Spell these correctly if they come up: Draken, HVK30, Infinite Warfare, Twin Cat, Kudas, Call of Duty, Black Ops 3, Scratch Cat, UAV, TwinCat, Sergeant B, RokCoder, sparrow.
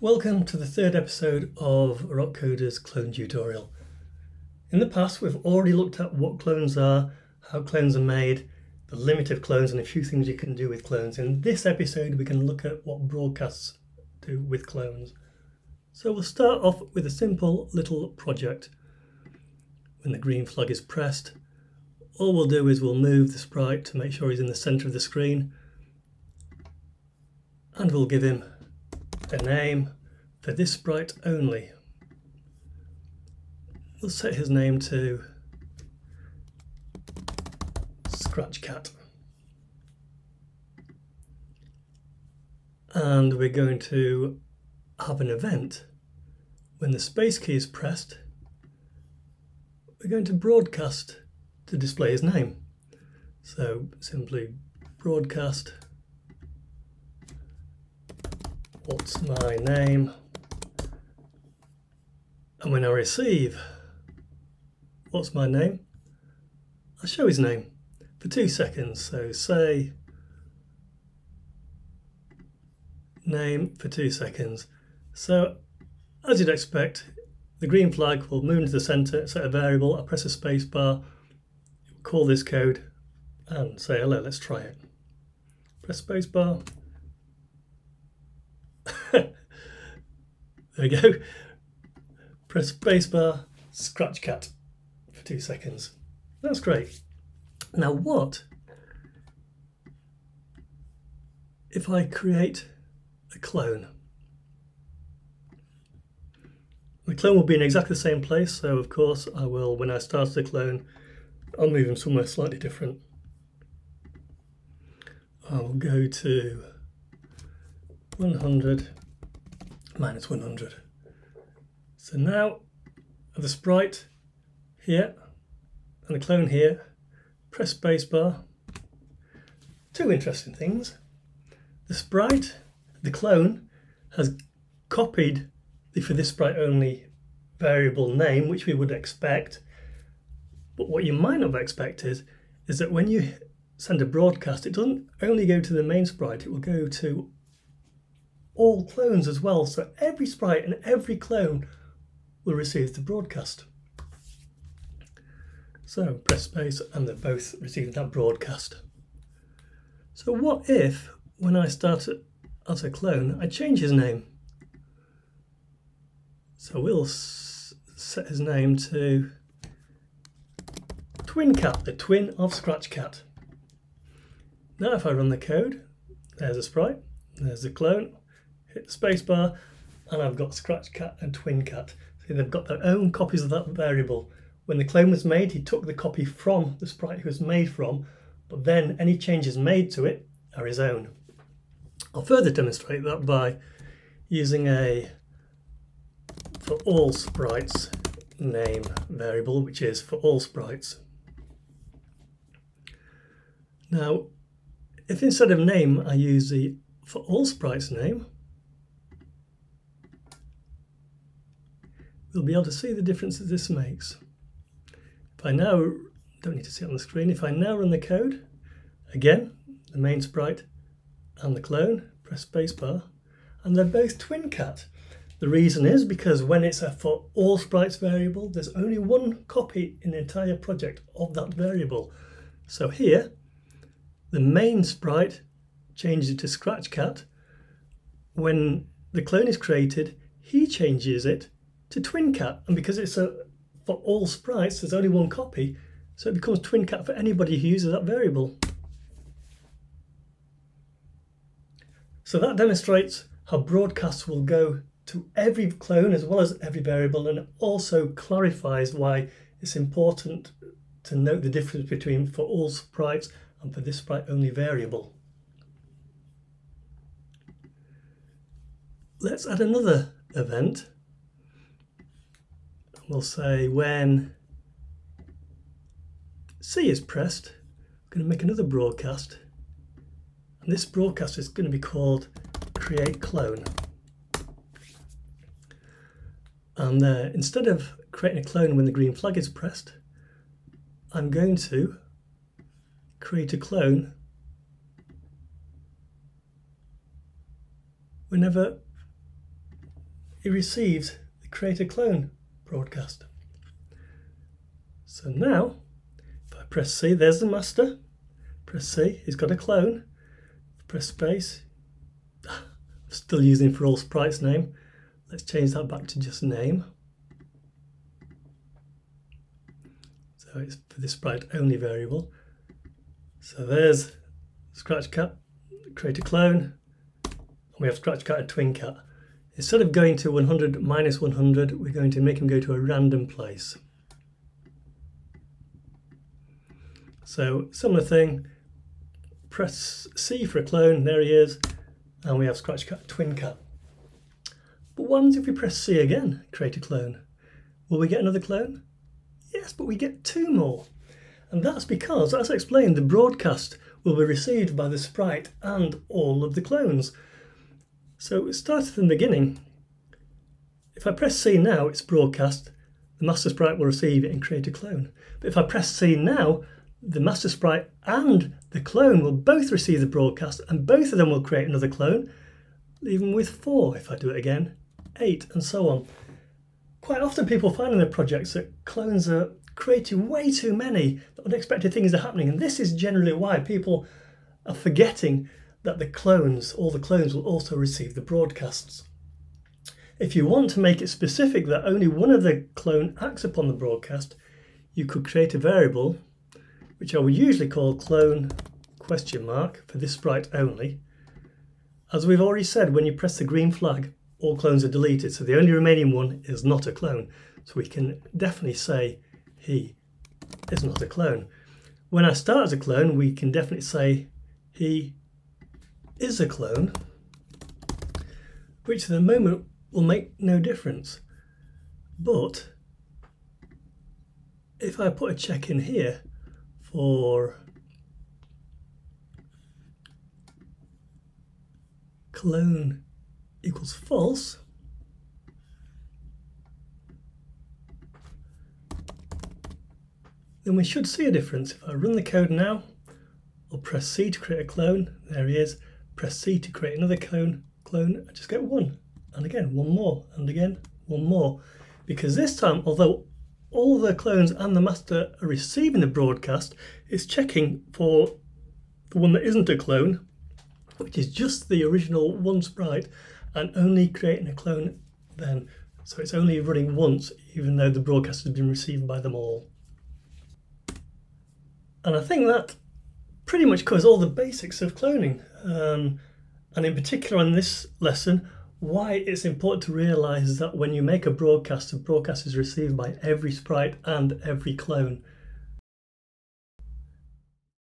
Welcome to the third episode of RokCoder's clone tutorial. In the past, we've already looked at what clones are, how clones are made, the limit of clones, and a few things you can do with clones. In this episode, we can look at what broadcasts do with clones. So we'll start off with a simple little project. When the green flag is pressed, all we'll do is we'll move the sprite to make sure he's in the center of the screen, and we'll give him a name for this sprite only. We'll set his name to Scratch Cat. And we're going to have an event. When the space key is pressed, we're going to broadcast to display his name. So simply broadcast what's my name, and when I receive what's my name, I'll show his name for 2 seconds. So say name for 2 seconds. So as you'd expect, the green flag will move into the center, set a variable, I press a space bar, call this code and say hello, let's try it. Press space bar. There we go. Press spacebar, Scratch Cat for 2 seconds. That's great. Now what if I create a clone? The clone will be in exactly the same place, so of course I will, when I start the clone, I'll move him somewhere slightly different. I'll go to 100 minus 100. So now the sprite here and the clone here, press spacebar. Two interesting things. The sprite, the clone, has copied the for this sprite only variable name, which we would expect. But what you might not have expected is that when you send a broadcast, it doesn't only go to the main sprite, it will go to all clones as well, so every sprite and every clone will receive the broadcast. So press space and they're both receiving that broadcast. So what if when I start as a clone I change his name? So we'll set his name to TwinCat, the twin of Scratch Cat. Now if I run the code, there's a sprite, there's a clone, hit the spacebar, and I've got Scratch Cat and Twin Cat. See, they've got their own copies of that variable. When the clone was made, he took the copy from the sprite it was made from, but then any changes made to it are his own. I'll further demonstrate that by using a for all sprites name variable, which is for all sprites. Now, if instead of name I use the for all sprites name, we'll be able to see the difference that this makes. If I now, don't need to see it on the screen, if I now run the code, again, the main sprite and the clone, press spacebar, and they're both TwinCat. The reason is because when it's a for all sprites variable, there's only one copy in the entire project of that variable. So here, the main sprite changes it to Scratch Cat. When the clone is created, he changes it to Twin Cat, and because it's a for all sprites, there's only one copy, so it becomes Twin Cat for anybody who uses that variable. So that demonstrates how broadcasts will go to every clone as well as every variable, and it also clarifies why it's important to note the difference between for all sprites and for this sprite only variable. Let's add another event. We'll say when C is pressed, we're going to make another broadcast. And this broadcast is going to be called create clone. And instead of creating a clone when the green flag is pressed, I'm going to create a clone whenever it receives the create a clone broadcast. So now if I press C, there's the master. Press C, he's got a clone. Press space, I'm still using for all sprites name. Let's change that back to just name. So it's for this sprite only variable. So there's Scratch Cat, create a clone. And we have Scratch Cat and Twin Cat. Instead of going to 100 minus 100, we're going to make him go to a random place. So similar thing, press C for a clone, there he is, and we have Scratch Cat, Twin Cat. But what happens if we press C again, create a clone? Will we get another clone? Yes, but we get two more. And that's because, as I explained, the broadcast will be received by the sprite and all of the clones. So it starts from the beginning. If I press C now, it's broadcast, the master sprite will receive it and create a clone. But if I press C now, the master sprite and the clone will both receive the broadcast and both of them will create another clone, leaving with four. If I do it again, eight, and so on. Quite often people find in their projects that clones are creating way too many, that unexpected things are happening, and this is generally why people are forgetting that the clones, all the clones, will also receive the broadcasts. If you want to make it specific that only one of the clone acts upon the broadcast, you could create a variable which I will usually call clone question mark for this sprite only. As we've already said, when you press the green flag, all clones are deleted, so the only remaining one is not a clone. So we can definitely say he is not a clone. When I start as a clone, we can definitely say he is a clone, which at the moment will make no difference. But if I put a check in here, for clone equals false, then we should see a difference. If I run the code now, I'll press C to create a clone, there he is, press C to create another clone, I just get one, and again one more, and again one more, because this time, although all the clones and the master are receiving the broadcast, is checking for the one that isn't a clone, which is just the original one sprite, and only creating a clone then. So it's only running once, even though the broadcast has been received by them all. And I think that pretty much covers all the basics of cloning, and in particular in this lesson, why it's important to realise that when you make a broadcast is received by every sprite and every clone.